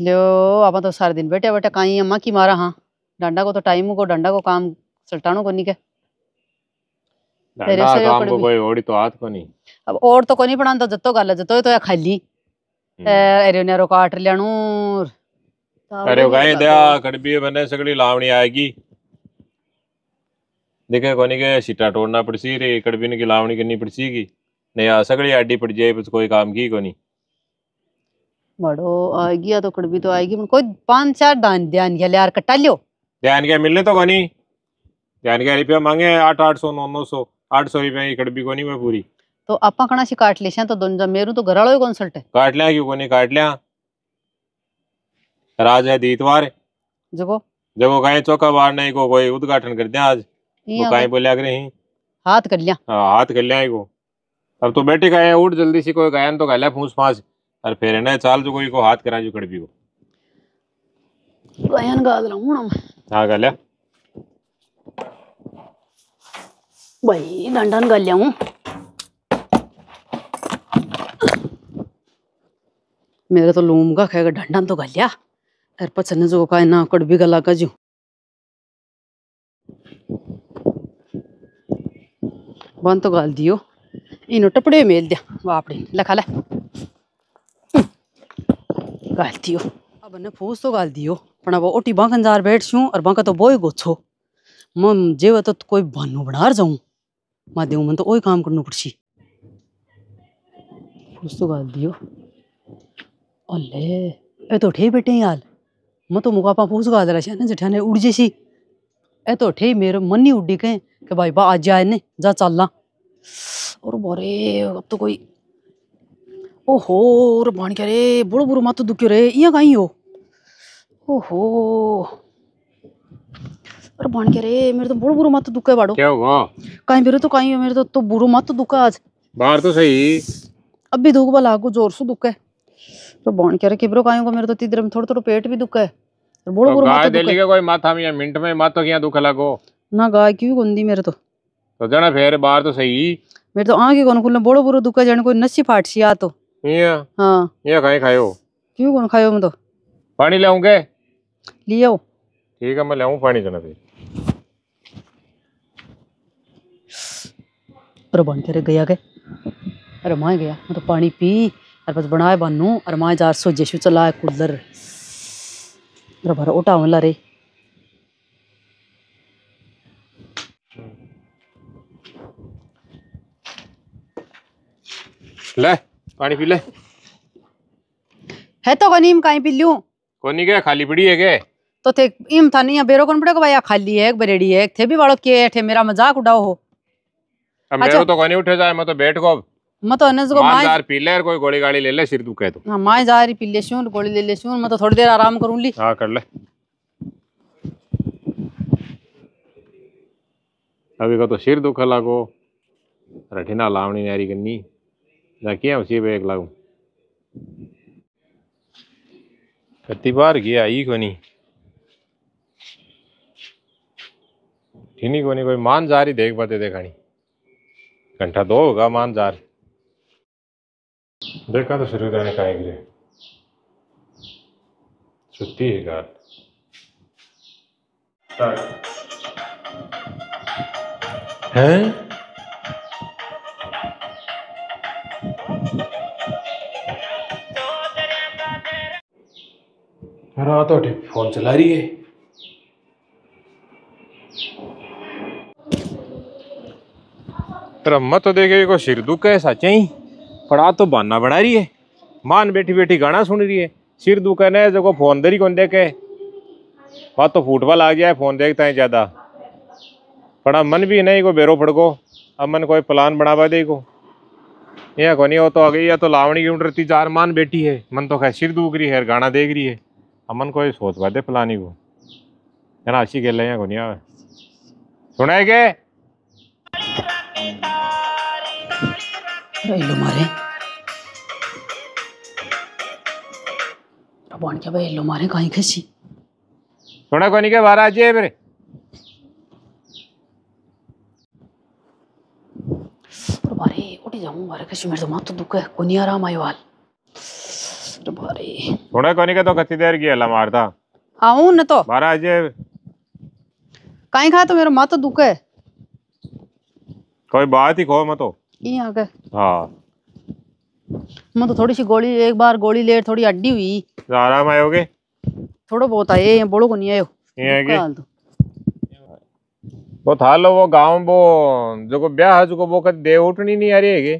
लो आप तो सारे दिन बैठे बैठे काई अम्मा की मारा। हाँ डंडा को तो टाइम को डंडा को काम सल्टानो को नहीं के डंडा काम को कोई ओड़ी तो हाथ को नहीं अब और तो को नहीं पड़ान तो जत्तो गल जत्तो तो खाली अरे ने रो काट लेणू अरे गाय दया कड़बी बने सगली लावणी आएगी देखे कोनी के सीटा तोड़ना पड़सी रे कड़बी ने की लावणी करनी पड़सीगी नया सगली आडी पड़ जाए बस कोई काम की कोनी बड़ो आएगी तो कड़बी तो आएगी कोई पांच चार दान ध्यान के यार कटा लियो ध्यान के मिलने तो कोनी ध्यान के रुपया मांगे 800 900 800 रुपया की कड़बी कोनी में पूरी तो आपा कणा से काट लेशा तो दोनजा मेरू तो घरालो ही कंसल्ट है काट लिया क्यों कोनी काट लिया राज है दीतवार जगो जगो काई चौका बार नहीं को कोई उद्घाटन कर दे आज वो काई बोल्या करे हाथ कर लिया हाथ कर लिया को अब तो बेटे काए उठ जल्दी से कोई गायन तो गाले फूस फास और फिर ना चाल जो कोई को हाथ करा जो कड़बी को गायन गा दला हूं हम हां गा ले भाई डंडन गा ले हूं मेरे तो लूम का खेगा डंडन तो गा लिया और पचने जो का ना कड़बी गला का जो बन तो गाल दियो इनो टपड़े मेल दिया बाप रे लखा ले गाल दियो अब ने फूस तो गाल दियो पण वो ओटी बांकन जार बैठ छू और बांका तो बोई गोछो मम जेव तो कोई भानु बनार जाऊं मा देऊ मन तो ओई काम करनो पड़सी फूस तो गाल दियो ओले ए तो ठे बेटे याल म तो मुकापा फूस गाल दला छे ने जठाने उड़ जेसी ए तो ठे मेरे मनी उड़ी के भाई बा आज जाए ने जा चलला और बोरे अब तो कोई ओहो रे बाण के रे बुरो बुरो माथो दुख्यो रे इया काई हो ओहो रे बाण के रे मेरे तो बुरो बुरो माथो दुखे बाड़ो क्या हुआ काई बेरो तो काई हो मेरे तो बुरो माथो दुखे आज बाहर तो सही अब भी दुख भला को जोर से दुखे तो बाण के रे केबरो काई को मेरे तो तीदर में थोड़ा थोड़ा पेट भी दुखे और बुरो बुरो माथो दुखे देली के कोई माथा में मिनट में माथो क्या दुखे लागो ना गाय क्यों गंदी मेरे तो जना फेर बाहर तो सही मेरे तो आंखे कोन खुले बड़ो बुरो दुखे जण कोई नसी फाट सी आ तो ये हाँ ये खाए खायो क्यों कौन खायो मैं तो पानी लाऊंगे लियो ठीक है मैं लाऊं पानी जाना फिर अरे बन तेरे गया के अरे माए गया मैं तो पानी पी अरे बस बनाए बनू अरे माए 400 जेशु चलाए कूलर अरे भर उठा होला रे ले पानी पी ले है तो कोनी इम काई पी लियो कोनी के खाली पड़ी है के तो थे इम था नहीं बेरो कोन पड़े को भाई खाली है एक बरेड़ी है थे भी वालो के थे मेरा मजाक उड़ाओ हो अब अच्छा। मेरो तो कोनी उठे जाए मैं तो बैठ को मैं तो अनज को माई यार पी ले और कोई गोली गाड़ी ले ले सिर दुखे तो हां माई जा रही पी ले सुन गोली ले ले सुन मैं तो थोड़ी देर आराम करूं ली हां कर ले अभी को तो सिर दुखे लागो रठीना लावणी नेरी करनी किया उसी पे एक लागू कति बार गया आई कोनी ठीनी कोनी कोई मान जा रही देख पाते देखानी घंटा दो होगा मान जा रही देखा तो शुरू रहने का एक सुती है गार हैं रात उठे फोन चला रही है रम्मा तो देखे को सिर दुख है सच ही पड़ा तो बहाना बना रही है मान बैठी बैठी गाना सुन रही है सिर दुख है जो फोन दरी कौन देखे बात तो फूटबॉल आ गया है फोन देखता है ज्यादा पड़ा मन भी नहीं को बेरो फड़को अब मन कोई प्लान बनावा दे को यह को नहीं हो तो आ गई या तो लावणी की उठती जार मान बैठी है मन तो खैर सिर दुख रही है गाना देख रही है अमन कोई सोच बात है फलानी को है ना अच्छी खेल रहे कोनिया सुना है के लो मारे अपन क्या भाई लो मारे कहीं खसी सुना कोनी के बाहर आ जाए फिर और बारे उठ जाऊं मारे खसी मेरे तो माथ तो दुख है कोनिया राम आईवाल कसर भरी थोड़े कोनी के तो कति देर की हला मारता आऊ न तो महाराज काई खा तो मेरो माथो दुखे कोई बात ही खो मतो ई आगे हां मैं तो थोड़ी सी गोली एक बार गोली ले थोड़ी हड्डी हुई आराम आयोगे थोड़ा बहुत आए ये बोलो को नहीं आयो ये आगे तो था लो वो गांव वो जो को ब्याह है जो को वो कद देव उठनी नहीं आ रही है के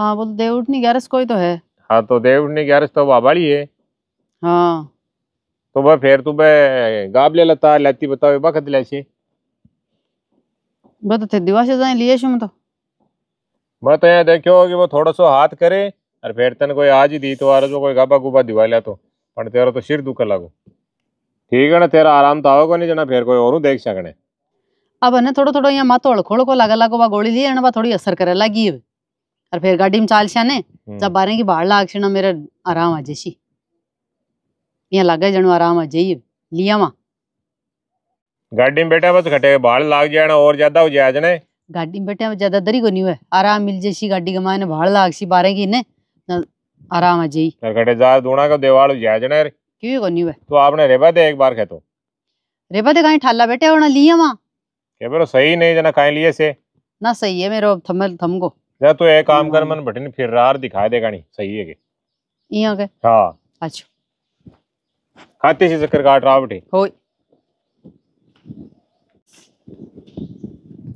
हां वो देव उठनी 11 कोई तो है हां तो देव उठनी 11 तो बाबाली है हां तो बा फिर तू बे गाबले लता लाती बतावे बखत लेसी बत थे दिवासे जाए लिए छम तो बत ये देखियो कि वो थोड़ा सो हाथ करे और फिर तन कोई आज ही दी तो आरो जो कोई गाबा गुबा दिवाला तो पण तेरा तो सिर दुख लागो ठीक है ना तेरा आराम तो आवे को नहीं जना फिर कोई औरू देख सकणे अब ने थोड़ा थोड़ा यहाँ माथो अड़खोड़ को लगा लागो बा गोली लिए ना बा थोड़ी असर करे लागी और फिर गाड़ी में चाल शाने जब बारे की बाहर लाग छना मेरे आराम आ जैसी यहाँ लागे जणो आराम आ जाइए लिया मा गाड़ी में बैठा बस खटे बाहर लाग जाना और ज्यादा हो जाए जने गाड़ी में बैठा ज्यादा दरी को नहीं है आराम मिल जैसी गाड़ी के माने बाहर लाग सी बारे की ने आराम आ जाई और खटे जा दोना का देवाल हो जाए जने क्यों को नहीं है तो आपने रेबा दे एक बार खेतो रेबा दे कहीं ठाला बैठे होना लिया मा ये बेरो सही नहीं जना काई लिए से ना सही है मेरो थमल थमगो जा तो एक काम कर मन बटन फिर रार दिखा दे गानी सही है के इया के हां अच्छा खाते से चक्कर काट रहा बटे होय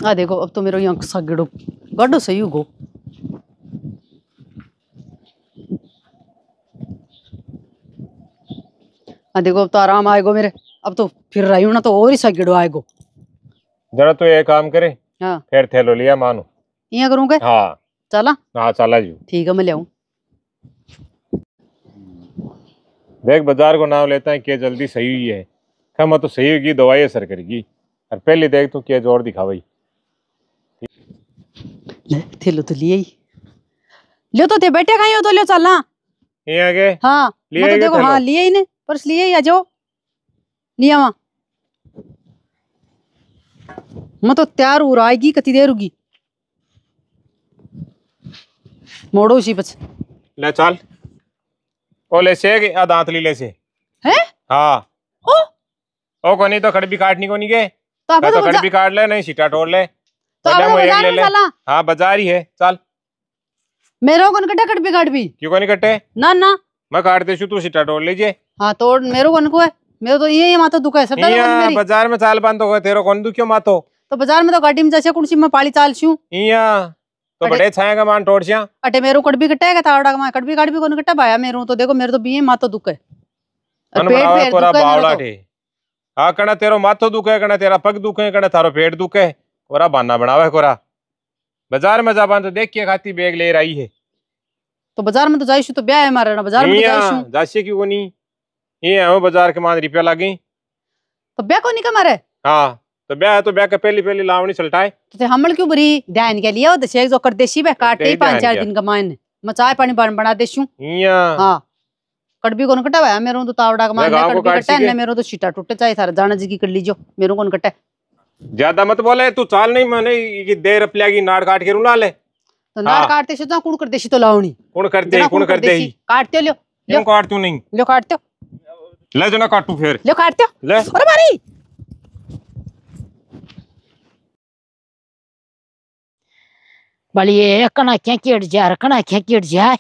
आ देखो अब तो मेरो यहां सगड़ो गड्डो सही होगो आ देखो अब तो आराम आएगो मेरे अब तो फिर रही हूं ना तो और ही सगड़ो आएगो जरा तो ये काम करे हाँ। फिर थैलो लिया मानो यहाँ करूँ क्या हाँ चला हाँ चला जी ठीक है मैं ले आऊँ देख बाजार को नाम लेता है क्या जल्दी सही हुई है खमा तो सही होगी दवाई असर करेगी और पहले देख तो क्या जोर दिखा भाई ले थैलो तो लिए ही लियो तो थे बैठे कहीं हो तो लियो चलना यहाँ के हाँ मैं तो देखो हाँ लिए ही ने पर्स लिए ही आ जाओ लिया वहाँ मैं तो तैयार हो रहा आएगी कति देर होगी मोड़ो उसी पछ ले चल ओ ले से के आ दांतली ले से हैं हां ओ कोनी तो खड़बी काटनी कोनी के तो खड़बी काट ले नहीं सीटा तोड़ ले तो मैं एक ले ले हां बाजार ही है चल मेरो कोन कटे खड़बी काटबी क्यों कोनी कटे ना ना मैं काट देछु तू सीटा तोड़ लीजिए हां तोड़ मेरो कोन को है मेरे तो ये माथा दुखा है सदा मेरी बाजार में चाल बांध तो तेरो कोन दुखियो माथो तो बाजार में तो गाड़ी में जैसे कुणसी में पाली चाल छू इया तो बड़े छाया का मान टोड़सिया अटे मेरो कटबी कटाएगा तावड़ा का मान कटबी काट भी कोन कटा भाया मेरो तो देखो मेरे तो बीए माथो दुखे पेट में पूरा बावड़ा थे आ कणा तेरो माथो दुखे कणा तेरा पग दुखे कणा थारो पेट दुखे कोरा बहाना बनावे कोरा बाजार में जाबान तो देख के खाती बैग ले रही है तो बाजार में तो जाईसु तो ब्याह है मारे ना बाजार में जाईसु जासी क्यों कोनी ये हम बाजार के मान रुपया लागी तो ब्याह कोनी का मारे हां तो ब्याह के पहली पहली लावणी सलटाए तो हमल क्यों बुरी ध्यान के लिए तो शेख जो कर देसी बे काटे ही 5-4 दिन का मान मचाए पानी बना देसू इया हां कटबी कोन कटावा मेरो तो तावड़ा का मान कटबी कटा ने मेरो तो सीटा टूटे चाहे सारा जाना जी की कर लीजो मेरो कोन कटे ज्यादा मत बोले तू चाल नहीं माने की देर प्लेगी नाड़ काट के रुला ले तो नाड़ काटते से तो कुण कर देसी तो लावणी कुण कर देही काटते लियो क्यों काट तू नहीं लियो काटते ले जना काटू फिर ले काटते ले अरे मारी बलिए कणा क्या केड़ जा रखना क्या केड़ जाए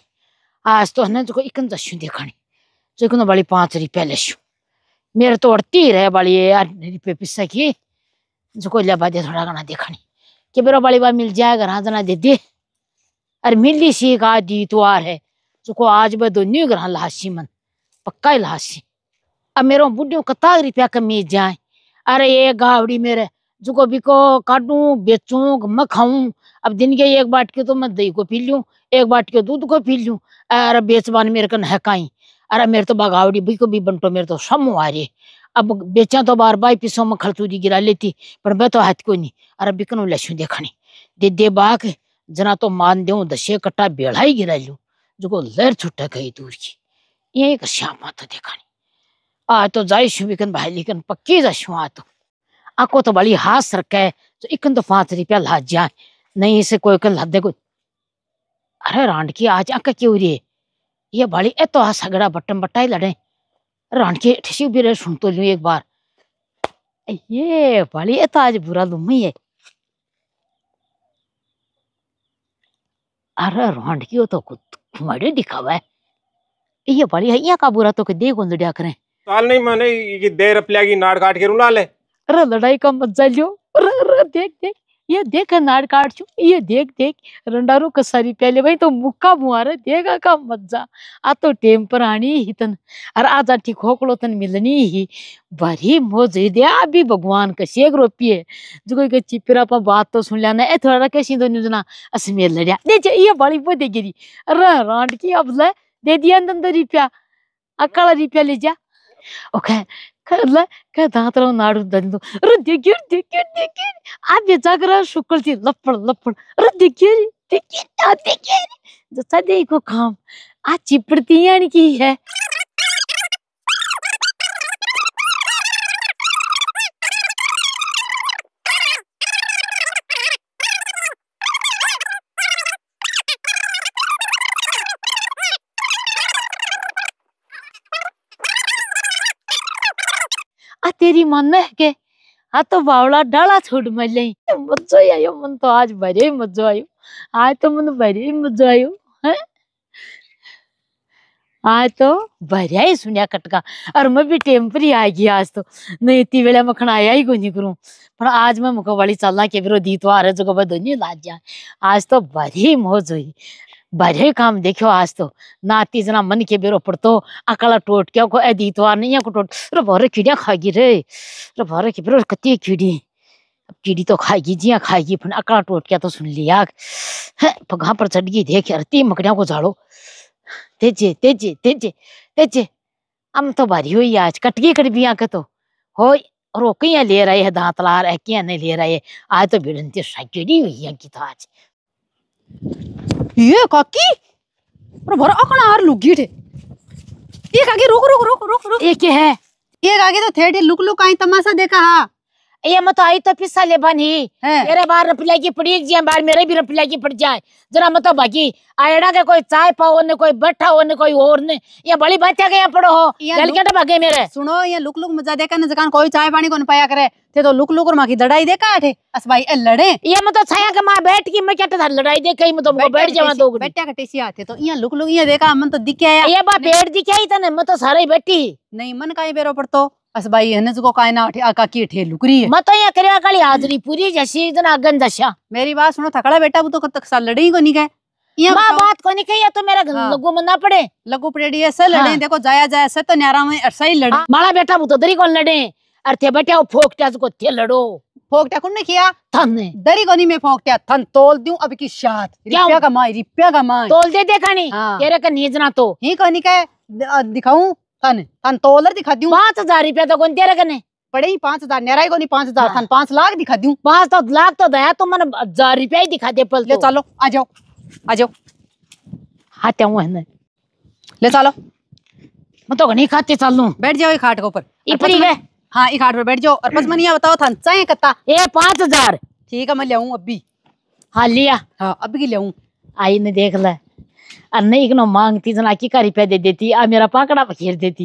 आज तो हने जो इकन दसु देखणी जो इकन बली 5 रुपया लेसु मेरे तो अड़ती रहे बलिए 8 रुपये पिसा की जो को ले बाजे थोड़ा कणा देखणी के बेरो बली बा मिल जाएगा हाँ जना दे दे अरे मिली सी का दी तो आ है जो को आज बे दोन्यू ग्रह लासी मन पक्का ही लासी अब मेरो बुढ़ियों कता रुपया कमी जाए अरे ये गावड़ी मेरे जो को बिको काटूं बेचूं मैं खाऊं अब दिन के एक बाट के तो मैं दही को पी लूं एक बाट के दूध को पी लूं अरे बेचबान मेरे कन है काई अरे मेरे तो बागावड़ी बिको भी बंटो मेरे तो समूह आ रही अब बेचा तो 12 पीसों में खरतूरी गिरा लेती पर मैं तो हाथ को नहीं अरे बिकनू लसू देखनी दे दे बाग जना तो मान दे 10 कट्टा बेड़ा ही गिरा लूं जो को लहर छुट्टा गई दूर की ये एक श्यामा तो देखनी आ तो जाईसु बिकन भाई लेकिन पक्की जासु आ तो आको तो बड़ी हास रखे तो इकन तो 5 रुपया ला जाए नहीं इसे कोई कल हद देखो अरे रांड की आज आका क्यों रे ये बाली ए तो आ सगड़ा बटन बटाई लड़े रानके ठिसी भी रे सुन तो लूं एक बार। ये बाली ए तो आज बुरा लुम्मी है। अरे रांड की तो मड़े दिखावा है। ये बाली है यहाँ का बुरा तो के देखो नडिया करें काल नहीं माने ये देर अपलेगी नाड़ काट के रुला ले। अरे लड़ाई का मत जालियो। अरे देख देख ये देख नाड़ काट छु ये देख देख रंडारो कसारी प्याले भाई तो मुक्का मुआरे देगा का मत जा आ तो टेम पर आनी हितन अरे आ जा ठीक होकलो तन मिलनी ही भरी मोज दे आ भी भगवान का शेख रोपिए जो कोई के चिपरा पर बात तो सुन लेना ए थोड़ा कैसी तो निजना असमेर लड़या दे ये बड़ी वो दे गिरी। अरे रांड की अब ले दे दिया अंदर रुपया अकड़ा रुपया ले जा ओके कल का दातरो नाडू दंदो अरे देखियो देखियो देखियो आप ये जागरा शुक्ल थी लपड़ लपड़ अरे देखियो देखियो देखियो जसा देखो काम आ चिपड़ती यानी की है। तेरी मन है के आ तो बावला डाला छोड़ मले मजो आयो मन तो आज भरे मजो आयो आज तो मन भरे मजो आयो है आज तो भरिया ही सुनिया कटका और मैं भी टेम्परी आ गई आज तो नहीं इतनी वेला मखण आया ही को नहीं करूं पर आज मैं मुख वाली चलना के विरोधी तो आ रहे जो कब दोनी लाज जा आज तो भरी मौज हुई भरे काम देखो आज तो नाती जना मन के बेरो पड़तो अकला टोट क्या को एदीतवार नहीं को टोट रे भरे कीड़िया खागी रे रे भरे की बेरो कती कीड़ी अब कीड़ी तो खाएगी जिया खाएगी फिर अकला टोट क्या तो सुन लिया पगा पर चढ़ गई देख अरती मकड़िया को झाड़ो तेजे तेजे तेजे तेजे हम तो भारी हुई आज कटगी कड़बिया के तो हो रोकिया ले रहे है दांत लार है क्या नहीं ले रहे आज तो भिड़नती सागड़ी हुई की तो आज ये काकी पर भरा अकना हार लुगी थे एक आगे रुक रुक रुक रुक रुक एक है एक आगे तो थेड़े लुक लुक आई तमाशा देखा हा ये मत आई तो पिसा ले बनी मेरे बार रपला की पड़ी जिया बार मेरे भी रपला की पड़ जाए जरा मत बाकी आएड़ा के कोई चाय पाओ ने कोई बैठा हो ने कोई और ने ये बड़ी बात आ गया पड़ो हो चल के भागे मेरे सुनो ये लुक लुक मजा देखा ने जकान कोई चाय पानी कोन पाया करे थे तो लुक लुक और माकी लड़ाई देखा थे अस भाई ए लड़े ये मत छाया के मां बैठ की मैं कट लड़ाई देखई मत तो बैठ जावा दो बैठा के टेसी आते तो ये लुक लुक ये देखा मन तो दिखे ये बा बैठ दिखाई तने मैं तो सारे बैठी नहीं मन काई बेरो पड़तो अस भाई हने जो काय ना आका की ठे लुकरी है मत या करया काली हाजरी पूरी जसी जन आगन दशा मेरी बात सुनो थकड़ा बेटा वो तो तक सा लड़ई को नहीं गए मां बात को नहीं कहिया तो मेरा लगो मन ना पड़े लगो पड़ेड़ी ऐसे लड़े देखो जाया जाया से तो न्यारा में अरसा ही लड़े माला बेटा वो तो दरी को लड़े अरथे बेटा वो फोकटा को थे लड़ो फोकटा को ने किया थन दरी को नहीं मैं फोकटा थन तोल दूं अब की शात रुपया कमाई तोल दे देखानी तेरे का नीजना तो ही को नहीं कहे दिखाऊं थन तोलर दिखा दूं 5000 रुपया तो कोन तेरे कने पड़े ही 5000 नेराई कोनी 5000 थन 5 लाख दिखा दूं 5 लाख तो दया तो मन 1000 रुपया ही दिखा दे पल ले चलो आ जाओ हाथ आऊं है ले चलो मैं तो घणी खाते चल लूं बैठ जाओ ये खाट के ऊपर इपरी है हां ये खाट पे बैठ जाओ और बस मनिया बताओ थन चाहे कत्ता ए 5000 ठीक है मैं ले आऊं अभी हां लिया हां अभी की ले आऊं आई ने देख ले नहीं इकनो मांगती जना की का रुपया दे देती आ मेरा पाकड़ा पखेर देती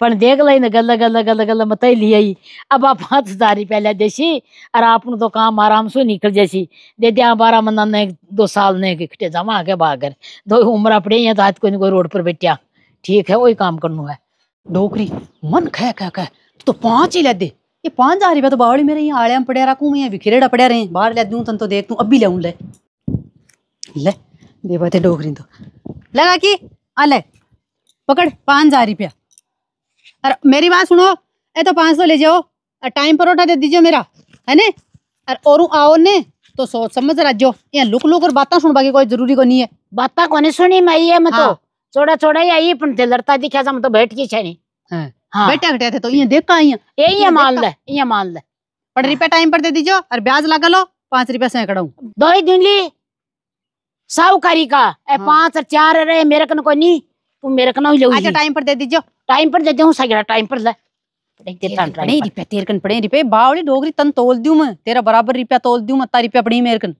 पर देख लाई न गल गल गल गल मताई ली आई अब आप 5000 रुपया ले देसी और आपन तो काम आराम से निकल जैसी दे दिया 12 महीना ने 2 साल ने इकट्ठे जमा आगे भागर दो उम्र पड़े या रात को कोई रोड पर बैठा ठीक है वही काम करनो है डोकरी मन खै खै खै तो 5 ही ले दे ये 5000 रुपया तो बावली मेरे यहां आळेम पड़े रखूं मैं बिखरेड़ा पड़े रहे बाहर ले दूं तन तो देख तू अभी ले आऊं ले ले देवाते डोकरी तो लगा कि आले पकड़ 5000 रुपया और मेरी बात सुनो ए तो 500 ले जाओ और टाइम परोठा दे दीजिए मेरा है ने और आओ ने तो सोच समझ राजो ये लुक लुक और बातें सुन बाकी कोई जरूरी को नहीं है बातें कोने सुनी मैं ये मत हाँ। तो छोड़ा छोड़ा ही आई पण लड़ता दिखा जा मत तो बैठ के छनी हां हां बैठा बैठे तो ये देखता आई ये मान ले ये मान ले पर रुपया टाइम पर दे दीजिए और ब्याज लगा लो 5 रुपया से कड़ाऊं दो ही दिन ली साहूकारी का ए 5 और 4 रे मेरे कन को नहीं तू मेरे कन ही अच्छा टाइम पर दे दीजो टाइम पर दे दूं सगड़ा टाइम पर ले देता नहीं रुपया तेरे कन पड़े रुपया बावली डोगरी तन तोल दूं मैं तेरा बराबर रुपया तोल दूं मैं तारी रुपया पड़ी मेरे कन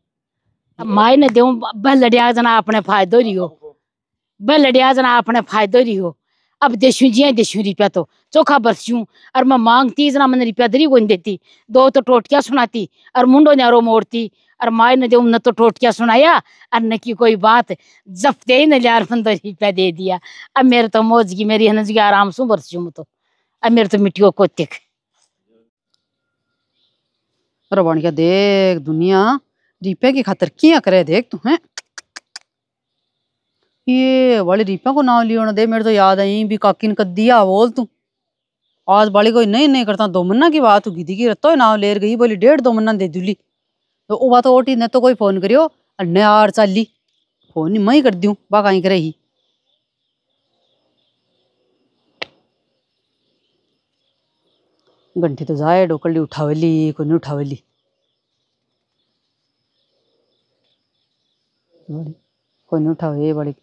माई ने देऊं बल लड़िया जना अपने फायदो रियो बलड़िया जना अपने फायदो रियो अब देशु जिया देशु रिपया तो चोखा बरस्यूं और मैं मांगती जना मैंने रिपया दरी को देती दो तो टोटकियाँ सुनाती और मुंडो ने रो मोड़ती और माए ने जो न तो टोटकियाँ सुनाया और न की कोई बात जफ्ते ही न यार मन तो रिपया दे दिया। अब मेरे तो मौजगी मेरी हनजी आराम से बरस्यूँ तो अब मेरे तो मिट्टियों को तिख रवानिया देख दुनिया रिपया की खातर क्या करे देख तू है ये वाली रीपा को नाम लियो ना दे मेरे तो याद आई भी काकिन कद्दिया बोल तू आज बाली कोई नहीं नहीं करता दोमन्ना की बात होगी थी कि रत्तो नाम लेर गई बोली 1.5 दोमन्ना दे दूली तो वो बात ओटी न तो कोई फोन करियो और न यार चाली फोन मैं ही कर दूँ बा कहीं करे ही घंटी तो जाए डोकली उठावली को नहीं उठावली कोई नहीं उठाओ ये वाली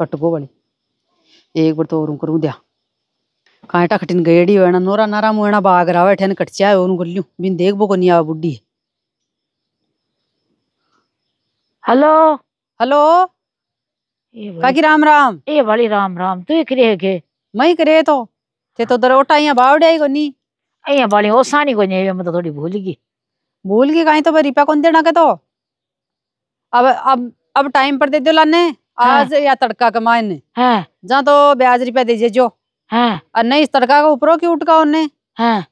कटको वाली एक बार तो और करूँ दिया कांटा खटिन गयेड़ी वेना नोरा नारा मुना बाग रावे ठेन कटचा है और गल्लू बिन देख बो को नहीं आवा बुढ़ी। हेलो हेलो काकी राम राम ए वाली राम राम तू ही करे के मैं करे तो ते तो दरोटा यहाँ बावड़े आई को नहीं यहाँ वाली ओसानी को नहीं मैं तो थोड़ी भूल गई कहीं तो भाई रिपा कौन देना के तो अब टाइम पर दे दो लाने आज या तड़का कमाने जहाँ तो 20 रुपया दीजिए जो और नहीं इस तड़का का ऊपरों की उठका उन्हें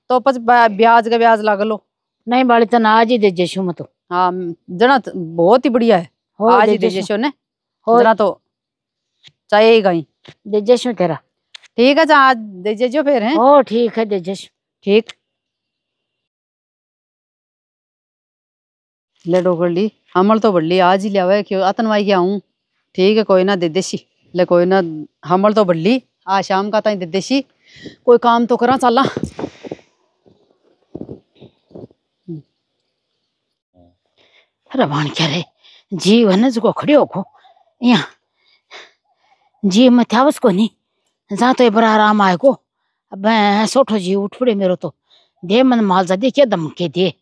तो पच ब्याज लग लो नहीं बाली तो आज ही दीजिए शो मतो हाँ जना तो बहुत ही बढ़िया है आज ही दीजिए शो ने जना तो चाहिए ही कहीं दीजिए शो तेरा ठीक है जहाँ आज दीजिए जो फिर है ओ ठीक है दीजिए ठीक ले डोकर ली हमल तो बढ़ली आज ही लिया हुआ है क्यों आतनवाई क्या हूँ ठीक है कोई ना दे देसी ले कोई ना हमल तो बढ़ली आज शाम का ताई दे देसी कोई काम तो करा साला रबान क्या रे जीव है ना जो खड़े होखो यहाँ जीव में थ्यावस को नहीं जहाँ तो ये बड़ा आराम आए को अब सोठो जी उठ पड़े मेरो तो दे मन माल जा दे क्या धमके दे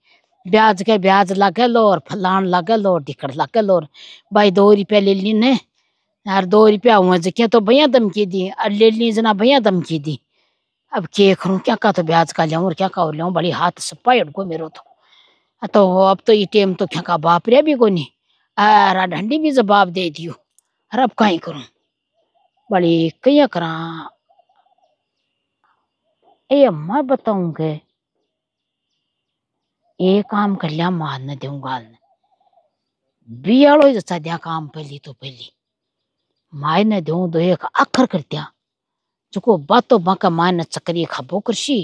ब्याज के ब्याज लागे लो और फलान लागे लो और ढिकड़ लागे लो और भाई 2 रुपया ले ली ने यार 2 रुपया हुआ जके तो भैया धमकी दी और ले ली जना भैया धमकी दी अब क्या करूँ क्या का तो ब्याज का लियाँ और क्या का लियाँ बड़ी हाथ सपाई अटको मेरो तो अब तो ये टेम तो क्या का बाप रे भी को नहीं अरे ढंडी भी जवाब दे दियो अरे अब कहीं करूँ बड़ी क्या करा ए मैं बताऊँ के ये काम कर लिया मान न दूँ गाल ने बियाड़ो जैसा दिया काम पहली तो पहली माय ने दूँ तो एक अखर कर दिया जो बातों बाका माय ने चक्री खबो कृषि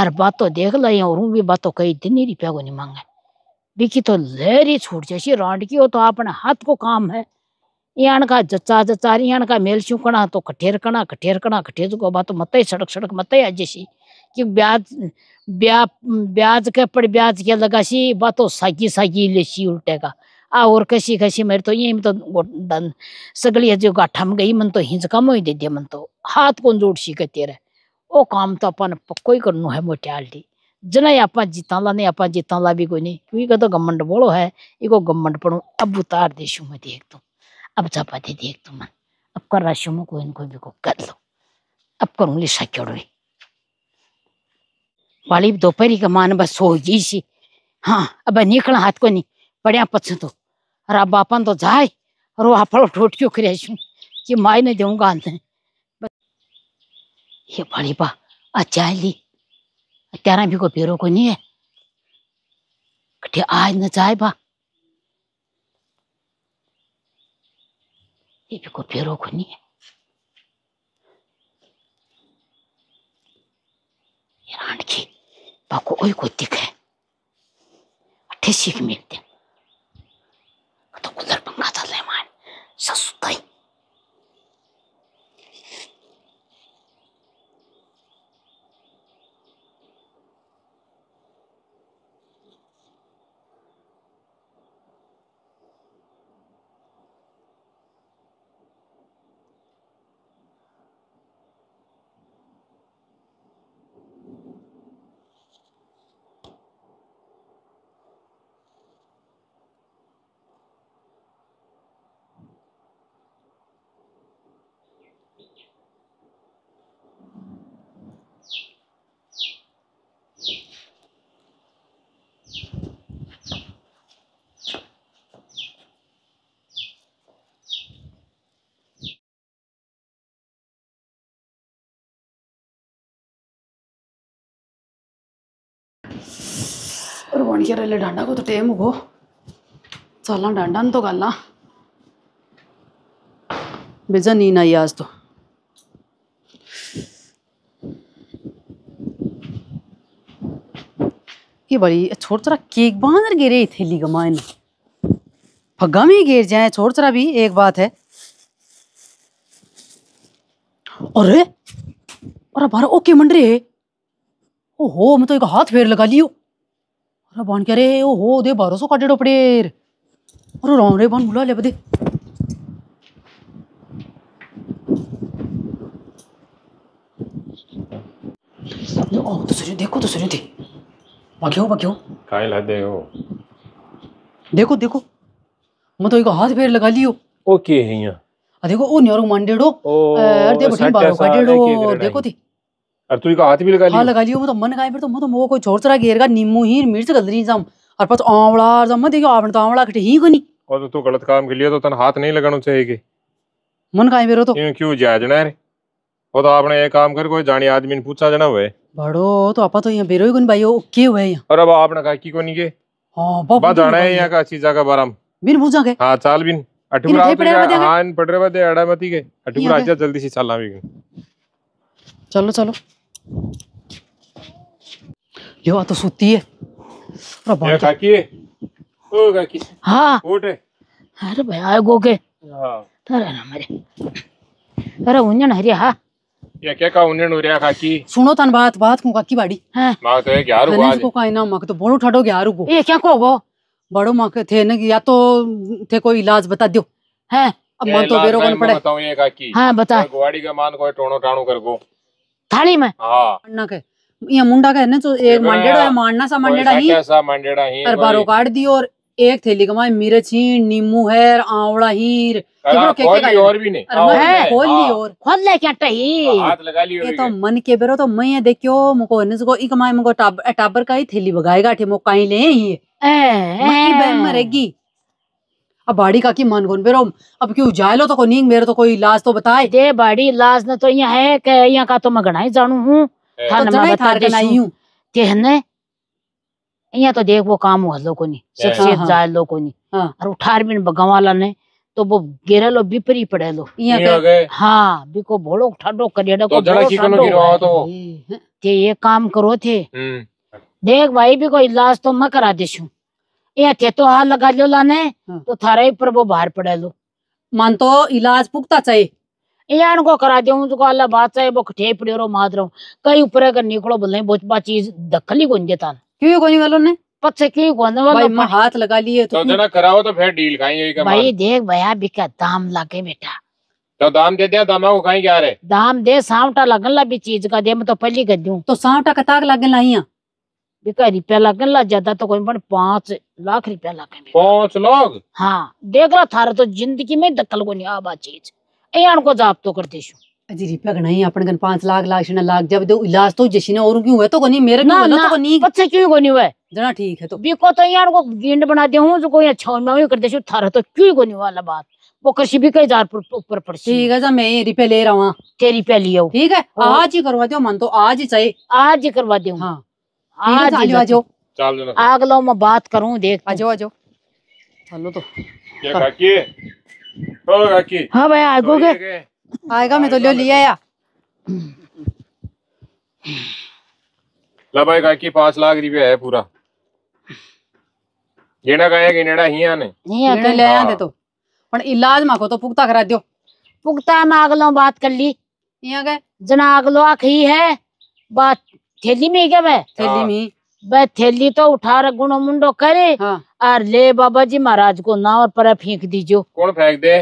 अरे बातों देख ला और भी बातों कई दिन ही रुपया को नहीं मांगा बिकी तो लहर ही छूट जैसी रांड की हो तो अपने हाथ को काम है यान का जचा जचा यान का मेल शू कणा तो कठेर कणा जो बातों मत ही सड़क मत ही आज जैसी कि ब्याज के पड़ ब्याज के लगासी बातों सागी लेसी उल्टेगा आ और कसी मेरे तो ये तो सगली जो गाठा में गई मन तो हिंचका मोई दे दिया मन तो हाथ को जोड़ सी कहते रहे ओ काम तो अपन पक्को ही करनो है मोटियाली जना आपा जीताला नहीं आपा जीताला भी कोई नहीं क्योंकि का तो गमंड बोलो है इको गमंड पड़ो अब उतार देशु में देख तू अब चापा दे देख तू मन अब कर राशु में कोई इनको भी को कर लो अब करूँगी साक्योड़ो वाली दोपहरी का मान बस हो गई सी हाँ अब निकला हाथ को नहीं पड़िया पछन तो रा बापन तो जाए और वहाँ पर ठोट क्यों करे कि माई नहीं दूंगा ये बड़ी बा अच्छा ली तेरा भी को पेरो को नहीं है आज न जाए बा ये भी को पेरो को नहीं है रानकी बाको ओई को दिखे ठेसिक मिलते तो कुलर पंखा चले मान ससुताई ಒಣಗಿರಲ್ಲ ಡಂಡ ಗೊತ್ತು ಟೇಮುಗು ಚಲ್ಲ ಡಂಡ ಅಂತೋಗಲ್ಲ बेजा नीन अय्या आज तो ये बड़ी छोड़ चरा केक बांधर गिरे ही थैली गमाइन फग्गा में गिर जाए छोड़ चरा भी एक बात है। अरे अरे बारा ओके मंडरे है ओहो मैं तो एक हाथ फेर लगा लियो अरे बांध क्या रे ओहो दे 1200 काटे डो पड़ेर अरे राम रे बांध बुला ले बदे ओ तो सुनियो दे बाकी हो काय लादे हो देखो देखो मैं तो एक हाथ पैर लगा लियो ओके है यहां आ देखो ओ न्योरो मंडेडो अरे दे बठन बारो काटेडो देखो थी अरे तू का हाथ भी लगा लियो हां लगा लियो मैं तो मन काय पर तो मैं तो वो कोई छोड़ चरा घेरगा नींबू हीर मिर्च गदरी जाम और पत आंवला जम देखो आपन तो आंवला कटे ही कोनी और तो तू गलत काम के लिए तो तन हाथ नहीं लगाना चाहिए के मन काय मेरो तो क्यों जाजना रे वो तो आपने एक काम कर कोई जानी आदमी ने पूछा जना हुए बड़ो तो आपा तो यहाँ बेरो ही कोनी भाई ओके हुए यहाँ और अब आपने कहा की कोनी के हां बाप बात जाना है यहाँ का चीजा का बारे में बिन पूछा के हां चाल बिन अटुरा हां पड़ रे बदे अड़ा मती के अटुरा आजा जल्दी से चलना भी चलो चलो यो आ तो सुती है और बाप काकी ओ काकी हां उठ अरे भाई आ गो के हां थारे ना मेरे अरे उंजन हरिया हां या क्या का उन्हें नोरिया काकी सुनो तन बात बात को काकी बाड़ी हां मां तो 11 को आज को का इनाम मक तो बोलो ठाडो 11 को ये क्या को वो बड़ो मक थे न या तो थे कोई इलाज बता दियो हैं अब मन तो बेरो कोन पड़े बताऊं ये काकी हां बता गोवाड़ी का मान कोई टोणो टाणो कर को थाली में हां अन्ना के या मुंडा का है ना जो एक मांडेड़ा है मारना सा मांडेड़ा ही कैसा मांडेड़ा ही और बारो काट दियो और एक थैली कमाए मिर्च ही नींबू है आंवला हीर केबरो के का और भी नहीं है खोल ली और खोल ले क्या टही हाथ लगा लियो ये तो मन के बेरो तो मैं देखियो मको ने को ई कमाए मको टाबर का ही थैली भगाएगा ठे मो काई ले ही मकी बहन मरेगी अब बाड़ी का की मन कोन बेरो अब क्यों जायलो तो को नींग मेरे तो कोई इलाज तो बताए दे बाड़ी इलाज न तो यहां है के यहां का तो मैं घणाई जानू हूं थाने मैं बता के लाई हूं कहने यहाँ तो देख वो काम हुआ लोगों ने शख्सियत जाए लोगों ने और उठार भी बगावाला ने तो वो गेरा लो बिपरी पड़े लो हाँ बिको भोलो उठा दो करियाड़ा को तो ते ये काम करो थे देख भाई भी कोई इलाज तो मैं करा देशू ये थे तो हाथ लगा लो लाने तो थारा ही पर वो बाहर पड़े लो मान तो इलाज पुख्ता चाहिए यार को करा देऊं तो अल्लाह बात चाहिए वो कठे पड़े रो माद रहो कई ऊपर अगर निकलो बोले बोचबा चीज दखली गुंज देता क्यों कोनी वालों ने पत्ते क्यों कोने वालों भाई हाथ लगा लिए तो जना कराओ तो फिर डील खाएंगे का भाई देख भैया बिका दाम लाके बेटा तो दाम दे दे दामा को खाएं क्या रे दाम दे सावटा लगनला भी चीज का दे मैं तो पहली कर दूं तो सावटा कताक लगनला हिया बिका रुपया लगनला ज्यादा तो कोई पण 5 लाख रुपया लाके 5 लाख हां देख ला थारे तो जिंदगी में दखल कोनी आ बा चीज एयान को जाप तो कर देशु अजी रिपा गणाई अपन गन 5 लाख लाख ना लाख जब दो इलाज तो जसीने और क्यों है तो कोनी मेरे को बोलो तो कोनी अच्छे क्यों कोनी हुआ जना ठीक है तो बिको तो यार को गेंड बना दे हूं जो कोई अच्छा में कर देशो थारा तो क्यों कोनी वाला बात वो कृषि भी कई हजार ऊपर पड़ ठीक है जा मैं रिपे ले रहा हूं तेरी पे लियो ठीक है आज ही करवा दो मन तो आज ही चाहिए आज ही करवा दे हां आज ही आ जाओ चल जना आग लो मैं बात करूं देख आ जाओ चलो तो क्या काकी ओ काकी हां भाई आगोगे आएगा मैं तो ले लिया या ला भाई काकी 5 लाख रुपया है पूरा गेना काया गेनेड़ा हिया ने हिया के ले आंदे तो पण इलाज माको तो पुख्ता करा दियो पुख्ता में अगलो बात कर ली हिया के जना अगलो आखी है बात थैली में के बे थैली में बे थैली तो उठा र गुणो मुंडो करे और ले बाबा जी महाराज को ना और पर फेंक दीजो कौन फेंक दे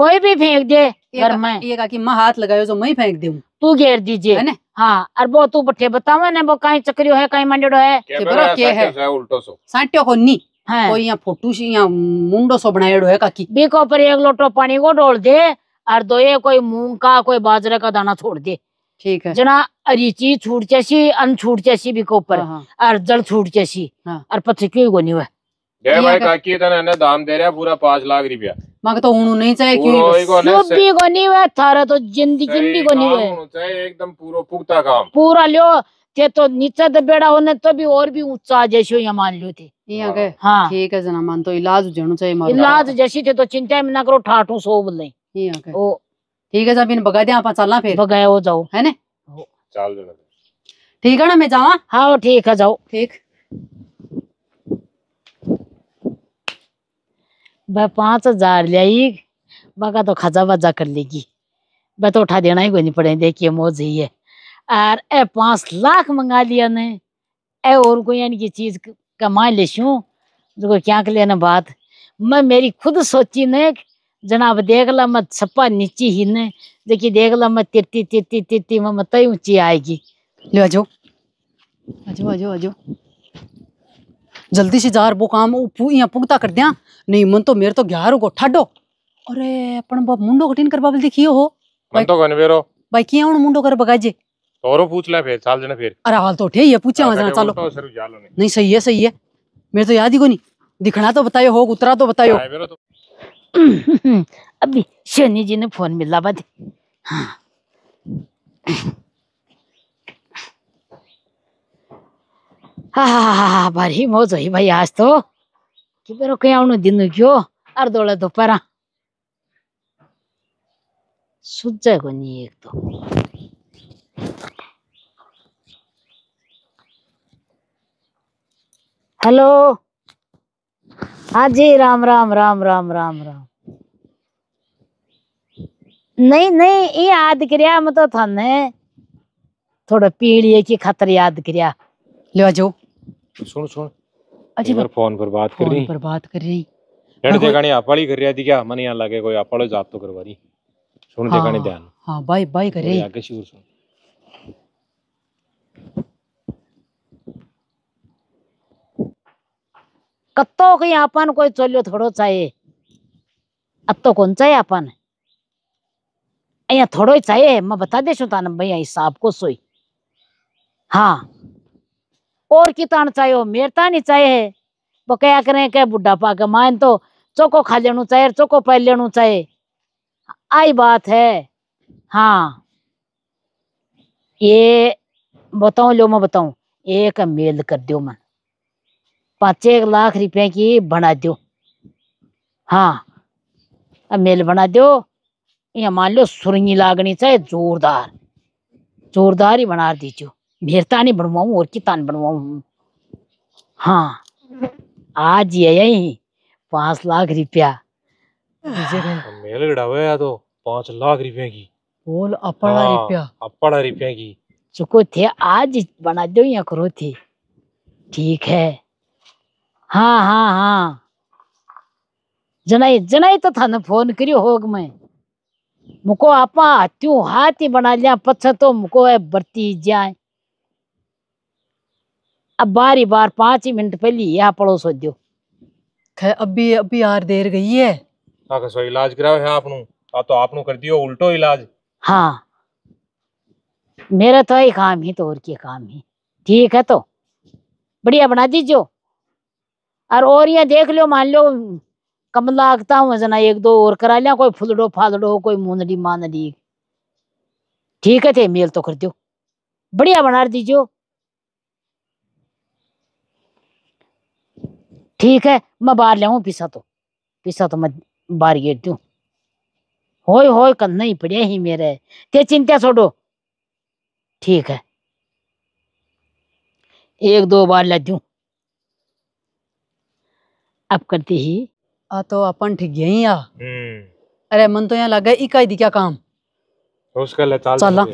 कोई भी फेंक दे घर में ये काकी मैं हाथ लगायो जो मैं फेंक देऊं तू घेर दीजिए है ना हां और वो तू बठे बतावे ना वो काई चक्रियो है काई मंडेड़ो है केबरो के है उल्टो सो साटियो कोनी हां कोई या फोटू सी या मुंडो सो बनाएड़ो है काकी बेको पर एक लोटो पानी को डोल दे और दो ये कोई मूंग का कोई बाजरे का दाना छोड़ दे ठीक है जना अरी चीज छूट जैसी अन छूट जैसी बेको पर और जल छूट जैसी और पत्थर क्यों कोनी हुआ जय भाई काकी तने ने दाम दे रहा पूरा 5 लाख रुपया मांग तो उनु नहीं चाहे क्यों भी कोनी वे थारा तो जिंदगी भी कोनी वे चाहे एकदम पूरा पुख्ता काम पूरा लियो ते तो नीचे दबेड़ा होने तो भी और भी ऊंचा जैसो ये मान लियो थे हाँ ठीक है जना तो इलाज जणो चाहिए मारो इलाज जैसी थे तो चिंता में ना करो ठाठू सो बोले ओ ठीक है जब इन भगा दे आप चलना फिर भगाए हो जाओ है ना चल जरा ठीक है ना मैं जावा हां ठीक है जाओ ठीक भाई 5000 लाई बगा तो खजा बजा कर लेगी भाई तो उठा देना ही कोई नहीं पड़े देखिए मौज ही है और ए 5 लाख मंगा लिया ने ए और कोई यानी की चीज कमा ले जो क्या कर लेना बात मैं मेरी खुद सोची ने जनाब देख ला मैं छप्पा नीचे ही ने देखिए देख ला मैं तिरती तिरती तिरती मैं मत ही ऊंची आएगी ले आजो आजो आजो आजो जल्दी से जार वो काम यहाँ पुगता कर दिया नहीं मन तो मेरे तो 11 को ठाडो अरे अपन बाप मुंडो कटिन करवा बल देखियो हो मन तो गनवेरो भाई किया हूं मुंडो कर बगाजे औरो पूछ ले फिर चाल देना फिर अरे हाल तो ठे ये पूछा मत चलो तो सर जालो नहीं सही है मेरे तो याद ही को नहीं दिखना तो बतायो हो उतरा तो बतायो अभी शनि जी ने फोन मिला बाद हां हां भारी मौज हुई भाई आज तो कि बेरो के आउनु दिन क्यों अर दोला दोपहर सुझे को नहीं एक तो हेलो हाँ जी राम राम राम राम राम राम नहीं नहीं ये याद करिया मत तो थाने थोड़ा पीड़िए की खातर याद करिया ले आजो सुन सुन अच्छा फोन पर बात कर रही लड़ देखानी आपाली कर रही थी क्या मन यहाँ लगे कोई आपालो जात तो करवा रही सुन देखानी ध्यान हाँ बाय बाय कर रही आगे शुरू सुन कत्तो के अपन कोई चलियो थोड़ो चाहिए अब तो कौन चाहिए अपन यहाँ थोड़ो ही चाहिए मैं बता दे तान भैया हिसाब को सोई हाँ और कितान चाहिए मेरे तानी चाहिए वो क्या करें क्या बुढ़ापा के मान तो चोको खा लेना चाहिए चोको पहन लेना चाहिए आई बात है हाँ ये बताऊं लो मैं बताऊं एक मेल कर दो मैं 5-1 लाख रुपए की बना दो हाँ अब मेल बना दो यहाँ मान लो सुरंगी लागनी चाहिए जोरदार जोरदार ही बना दीजिए भेड़ता नहीं बनवाऊँ और कितान बनवाऊँ हाँ आज ये यही 5 लाख रुपया मेल गड़ावे या तो 5 लाख रुपए की बोल अपना रुपया की चुको थे आज बना दो या करो थे ठीक है हाँ हाँ हाँ जनाई जनाई तो थाने फोन करियो होग मैं मुको आपा त्यू हाथ ही बना लिया पत्थर तो मुको है बरती जाए अब बारी बार 5 मिनट पहले यहाँ पड़ोस हो दियो अभी अभी यार देर गई है ताकि सो इलाज कराओ है आपनू तो आपनू कर दियो उल्टो इलाज हाँ मेरा तो ही काम ही तो और क्या काम ही ठीक है तो बढ़िया बना दीजियो और यहाँ देख लो मान लो कम लागता हूँ जना 1-2 और करा लिया कोई फुलडो फालडो कोई मुंदड़ी मानड़ी ठीक है थे मेल तो कर दो बढ़िया बना दीजिए ठीक है मैं बाहर ले आऊँ पिसा तो मैं बाहर गेट दू होय करना ही पड़े ही मेरे ते चिंता छोड़ो ठीक है 1-2 बार ले दू आप करती ही आ तो अपन ठीक गई या अरे मन तो यहाँ लगा इकाई दी क्या काम उसका ले चला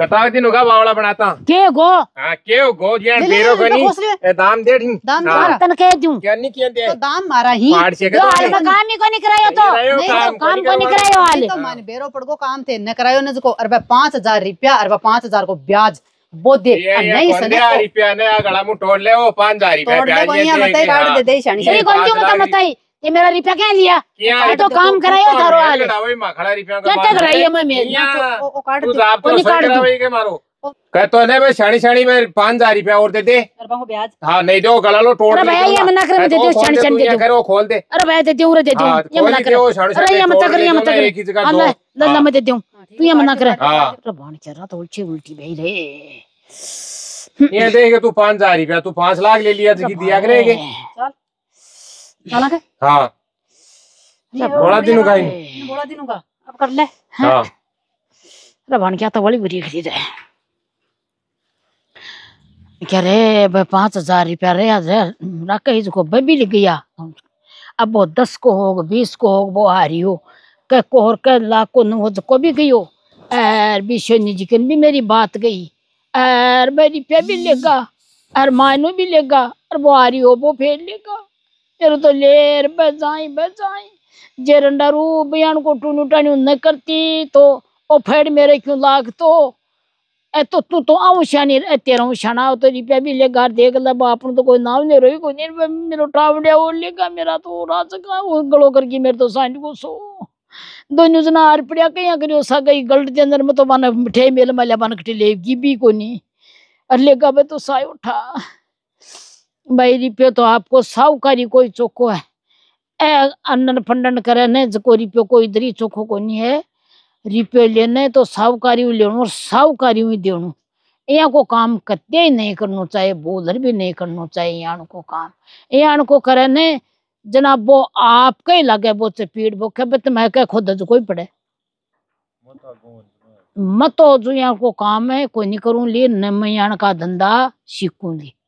कटाव दिन होगा बावड़ा बनाता के गो हां के गो यार बेरो कोनी ए दाम दे ढी दाम तन के दूं क्या नहीं किया दे तो दाम मारा ही जो हाल में काम ही को नहीं करायो तो काम को नहीं करायो हाल तो मान बेरो पड़गो काम थे न करायो न को अरबा 5000 रुपया अरबा 5000 को ब्याज बोदे नहीं सने रुपया ने गला मु टोड़ ले ओ 5000 रुपया ब्याज दे काट दे दे शानी से कोन तो बताई ये मेरा रुपया क्या लिया तो काम करायो थारो वाले वही माखड़ा रुपया का कट रही है मैं मेरा ओ काट दे तू काट दे के मारो कह तो ने भाई शानी में 5000 रुपया और दे दे अरबा को ब्याज हां नहीं दो गला लो टोड़ अरे भैया ये मना कर दे दो शानी दे दो करो खोल दे अरे भैया दे दो रे दे दो ये मना कर अरे ये मत कर ये मत कर अल्लाह अल्लाह मैं दे दूं तू ये मना करे तो उल्टी बही रहे। ये देख तू 5000 रुपया तू 5 लाख ले लिया दिया करेगी। हाँ बड़ा दिनों का अब कर ले। हाँ भान क्या तो बड़ी बुरी खरीद है क्या रे 5000 रुपया रे रखे को बिल गया। अब वो 10 को होग 20 को होग वो हारी हो कह कोहर कह लाख को न हो को भी गई हो। अर बीसो निजिकन भी मेरी बात गई अर मैं रुपया भी लेगा अर मायनो भी लेगा अर वो हारी हो वो फेर लेगा। तेरे तो लेर बजाई बजाई जे रंडा रू बयान को टूनू टाणू न करती तो ओ फेड़ मेरे क्यों लाग तो ए तो तू तो आऊ शानी तेरा शाना तो रुपया भी लेगा देख ला बाप तो कोई नाम नहीं रोई कोई नहीं मेरा टावड़िया और लेगा मेरा तो राज का वो गलो करके मेरे तो साइन को सो दोनों जना हार पड़िया कहीं करियो सा गई गलत के अंदर में तो माना मिठाई मेल मल्या बन कटे लेगी भी को नहीं अरे लेगा भाई तो साय उठा भाई रुपये तो आपको साहूकारी कोई चौको है ए अन्नन फंडन करे न जो रुपये कोई इधर ही चौखो को नहीं है। रुपये लेने तो साहूकारी लेनो साहूकारी ही देनो यहाँ को काम कत्ते ही नहीं करना चाहिए बोधर भी नहीं करना चाहिए। यहाँ को काम यहाँ को करे ने जनाब वो आपके ही लगे वो चपेट वो खे तुम्हें कह खुद जो कोई पड़े मत हो जो यहाँ को काम है कोई नहीं करूँ ली न मैं यहाँ का धंधा सीखूंगी।